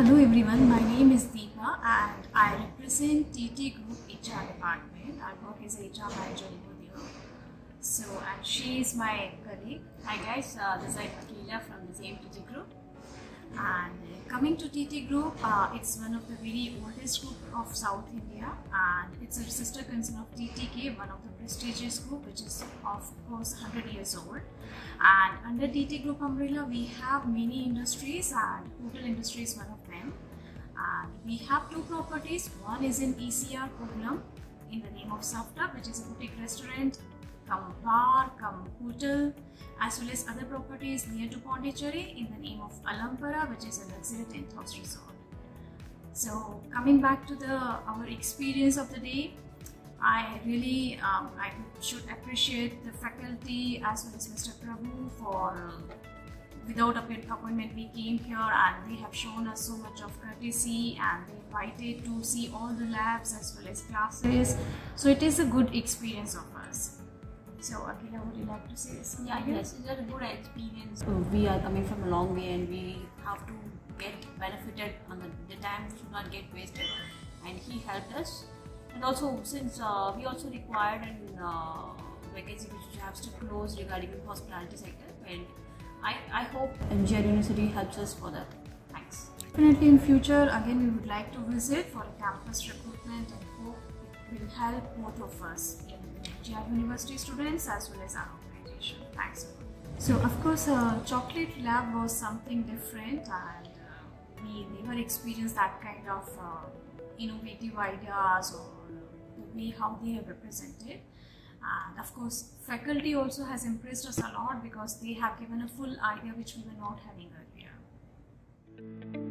Hello everyone, my name is Deepa and I represent TT Group HR department. I work as a HR manager over there. So, and she is my colleague. Hi guys, this is Akila from the same TT Group. And coming to TT Group, it's one of the very oldest group of South India and it's a sister concern of TTK, one of the prestigious group which is of course 100 years old. And under TT Group umbrella we have many industries and hotel industry is one of them. And we have two properties, one is in ECR Pudlam in the name of Safta, which is a boutique restaurant, Kambar, Kamputal, as well as other properties near to Pondicherry in the name of Alampara, which is a luxury 10th house resort. So coming back to our experience of the day, I really I should appreciate the faculty as well as Mr. Prabhu for without appointment we came here and they have shown us so much of courtesy and they invited to see all the labs as well as classes. So it is a good experience of us. So Akila, would you like to say something? Yeah, yes, it's a good experience. So we are coming from a long way and we have to get benefited on the time should not get wasted, and he helped us. And also since we also required an vacancy which has to close regarding the hospitality sector, and I hope MGR University helps us for that. Thanks. Definitely in future again we would like to visit for a campus recruitment and hope it will help both of us. MGR University students as well as our organization. Thanks. So of course chocolate lab was something different and we never experienced that kind of innovative ideas or the way how they have represented. And of course faculty also has impressed us a lot because they have given a full idea which we were not having earlier.